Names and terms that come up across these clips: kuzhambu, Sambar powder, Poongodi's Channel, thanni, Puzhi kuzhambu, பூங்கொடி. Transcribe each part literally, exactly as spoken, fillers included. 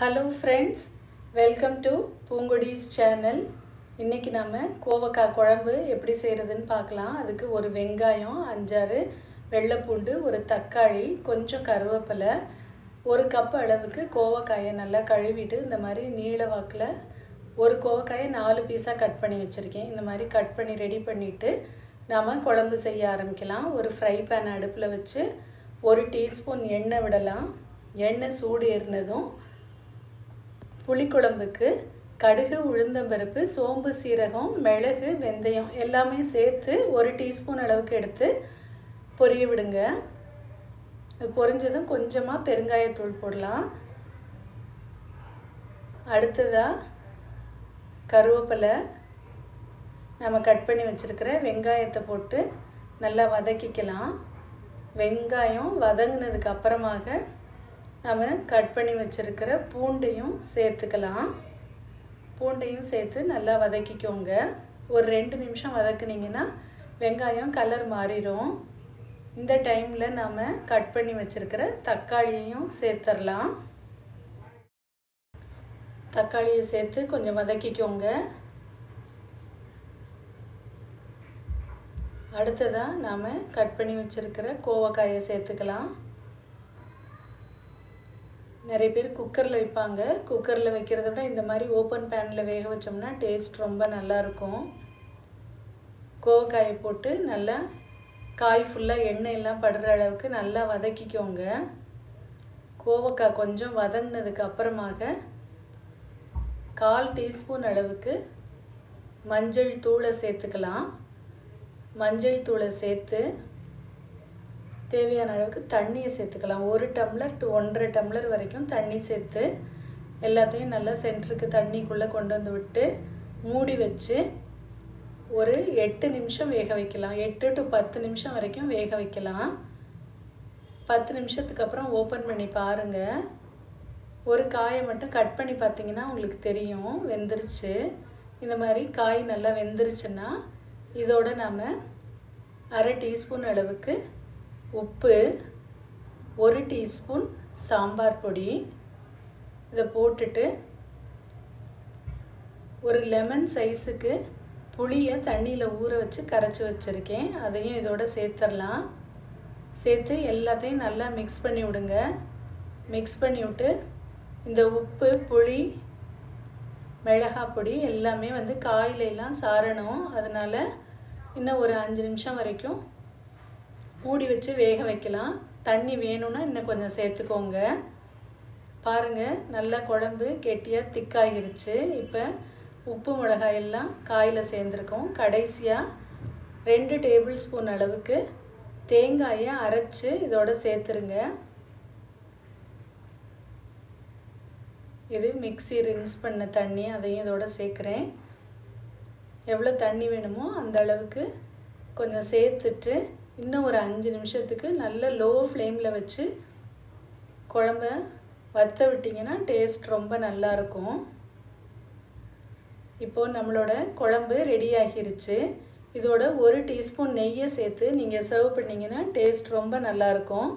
Hello friends, welcome to பூங்கொடிஸ் channel. இன்னைக்கு நாம கோவக்காய் குழம்பு எப்படி செய்யறதுன்னு பார்க்கலாம். அதுக்கு ஒரு வெங்காயம், அஞ்சாறு வெள்ளை பூண்டு, ஒரு தக்காளி, கொஞ்சம் கருவேப்பிலை, ஒரு கப் அளவுக்கு கோவக்காயை நல்லா கழுவிட்டு இந்த மாதிரி நீல வாக்குல ஒரு கோவக்காயை நாலு பீஸா கட் பண்ணி வச்சிருக்கேன். இந்த மாதிரி கட் பண்ணி ரெடி பண்ணிட்டு நாம குழம்பு செய்ய ஆரம்பிக்கலாம். ஒரு ஃப்ரை பேன் அடுப்புல வச்சு ஒரு டீஸ்பூன் எண்ணெய் விடலாம். எண்ணெய் சூடு ஏறினதும் புளிக்குழம்புக்கு கடுகு, உளுந்தம்பருப்பு, சோம்பு, சீரகம், மிளகு, வெந்தயம் எல்லாமே சேர்த்து ஒரு டீஸ்பூன் அளவுக்கு எடுத்து பொரிய விடுங்க. அது பொரிஞ்சதும் கொஞ்சமாக பெருங்காயத்தூள் போடலாம். அடுத்ததாக கருவேப்பிலை, நம்ம கட் பண்ணி வச்சுருக்கிற வெங்காயத்தை போட்டு நல்லா வதக்கிக்கலாம். வெங்காயம் வதங்கினதுக்கு அப்புறமாக நம்ம கட் பண்ணி வச்சுருக்கிற பூண்டையும் சேர்த்துக்கலாம். பூண்டையும் சேர்த்து நல்லா வதக்கிக்கோங்க. ஒரு ரெண்டு நிமிஷம் வதக்குனிங்கன்னா வெங்காயம் கலர் மாறிடும். இந்த டைமில் நாம் கட் பண்ணி வச்சுருக்கிற தக்காளியையும் சேர்த்துடலாம். தக்காளியை சேர்த்து கொஞ்சம் வதக்கிக்கோங்க. அடுத்ததாக நாம் கட் பண்ணி வச்சுருக்கிற கோவக்காயை சேர்த்துக்கலாம். நிறைய பேர் குக்கரில் வைப்பாங்க. குக்கரில் வைக்கிறத விட இந்த மாதிரி ஓப்பன் பேனில் வேக வச்சோம்னா டேஸ்ட் ரொம்ப நல்லாயிருக்கும். கோவக்காயை போட்டு நல்லா காய் ஃபுல்லாக எண்ணெயெல்லாம் படுற அளவுக்கு நல்லா வதக்கிக்கோங்க. கோவக்காய் கொஞ்சம் வதங்கினதுக்கு அப்புறமாக கால் டீஸ்பூன் அளவுக்கு மஞ்சள் தூளை சேர்த்துக்கலாம். மஞ்சள் தூளை சேர்த்து தேவையான அளவுக்கு தண்ணியை சேர்த்துக்கலாம். ஒரு டம்ளர் டு ஒன்றரை டம்ளர் வரைக்கும் தண்ணி சேர்த்து எல்லாத்தையும் நல்லா சென்டருக்கு தண்ணிக்குள்ளே கொண்டு வந்து விட்டு மூடி வச்சு ஒரு எட்டு நிமிஷம் வேக வைக்கலாம். எட்டு டு பத்து நிமிஷம் வரைக்கும் வேக வைக்கலாம். பத்து நிமிஷத்துக்கு அப்புறம் ஓப்பன் பண்ணி பாருங்கள். ஒரு காயை மட்டும் கட் பண்ணி பார்த்தீங்கன்னா உங்களுக்கு தெரியும் வெந்துருச்சு. இந்த மாதிரி காய் நல்லா வெந்துருச்சுன்னா இதோட நாம் அரை டீஸ்பூன் அளவுக்கு உப்பு, ஒரு டீஸ்பூன் சாம்பார் பொடி இதை போட்டுட்டு ஒரு லெமன் சைஸுக்கு புளியை தண்ணியில் ஊற வச்சு கரைச்சி வச்சுருக்கேன். அதையும் இதோட சேர்த்துடலாம். சேர்த்து எல்லாத்தையும் நல்லா மிக்ஸ் பண்ணி விடுங்க. மிக்ஸ் பண்ணி விட்டு இந்த உப்பு, புளி, மிளகாய் பொடி எல்லாமே வந்து காயிலெல்லாம் சாரணும். அதனால் இன்னும் ஒரு அஞ்சு நிமிஷம் வரைக்கும் மூடி வச்சு வேக வைக்கலாம். தண்ணி வேணும்னா இன்னும் கொஞ்சம் சேர்த்துக்கோங்க. பாருங்கள், நல்லா குழம்பு கெட்டியாக திக்காகிருச்சு. இப்போ உப்பு, மிளகாய் எல்லாம் காயில் சேர்ந்துருக்கோம். கடைசியாக ரெண்டு டேபிள் ஸ்பூன் அளவுக்கு தேங்காயை அரைச்சி இதோட சேர்த்துருங்க. இது மிக்ஸி ரின்ஸ் பண்ண தண்ணி, அதையும் இதோட சேர்க்குறேன். எவ்வளோ தண்ணி வேணுமோ அந்த அளவுக்கு கொஞ்சம் சேர்த்துட்டு இன்னும் ஒரு அஞ்சு நிமிஷத்துக்கு நல்ல லோ ஃப்ளேமில் வச்சு குழம்ப வத்த விட்டிங்கன்னா டேஸ்ட் ரொம்ப நல்லாயிருக்கும். இப்போது நம்மளோட குழம்பு ரெடி ஆகிருச்சு. இதோட ஒரு டீஸ்பூன் நெய்யை சேர்த்து நீங்கள் சர்வ் பண்ணிங்கன்னா டேஸ்ட் ரொம்ப நல்லாயிருக்கும்.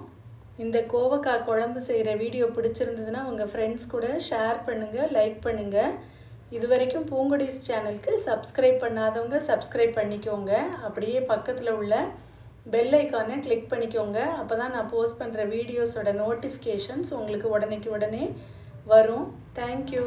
இந்த கோவக்காய் குழம்பு செய்கிற வீடியோ பிடிச்சிருந்ததுன்னா உங்கள் ஃப்ரெண்ட்ஸ் கூட ஷேர் பண்ணுங்கள், லைக் பண்ணுங்கள். இது வரைக்கும் பூங்கொடிஸ் சேனலுக்கு சப்ஸ்கிரைப் பண்ணாதவங்க சப்ஸ்கிரைப் பண்ணிக்கோங்க. அப்படியே பக்கத்தில் உள்ள பெல் ஐக்கானை கிளிக் பண்ணிக்கோங்க. அப்போ தான் நான் போஸ்ட் பண்ணுற வீடியோஸோட நோட்டிஃபிகேஷன்ஸ் உங்களுக்கு உடனேக்கு உடனே வரும். தேங்க்யூ.